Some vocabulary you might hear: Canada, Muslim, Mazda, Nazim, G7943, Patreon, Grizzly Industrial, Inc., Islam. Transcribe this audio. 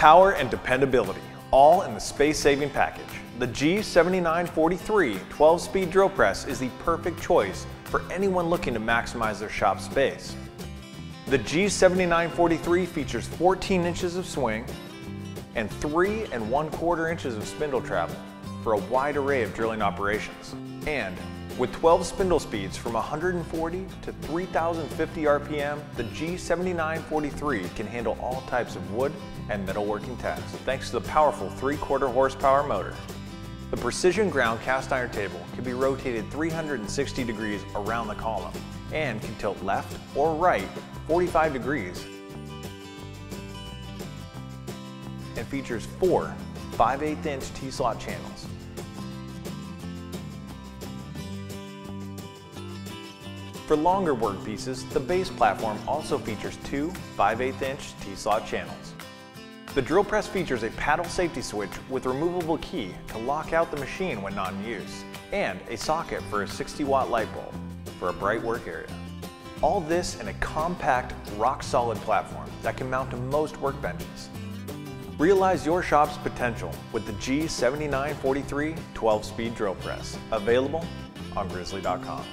power and dependability, all in the space-saving package. The G7943 12-speed drill press is the perfect choice for anyone looking to maximize their shop space. The G7943 features 14 inches of swing and 3¼ inches of spindle travel for a wide array of drilling operations. And with 12 spindle speeds from 140 to 3050 RPM, the G7943 can handle all types of wood and metalworking tasks thanks to the powerful 3/4 horsepower motor. The precision ground cast iron table can be rotated 360 degrees around the column and can tilt left or right 45 degrees and features 4 5/8-inch T-slot channels. For longer workpieces, the base platform also features 2 5/8-inch T-slot channels. The drill press features a paddle safety switch with removable key to lock out the machine when not in use, and a socket for a 60-watt light bulb for a bright work area. All this in a compact, rock-solid platform that can mount to most workbenches. Realize your shop's potential with the G7943 12-speed drill press, available on grizzly.com.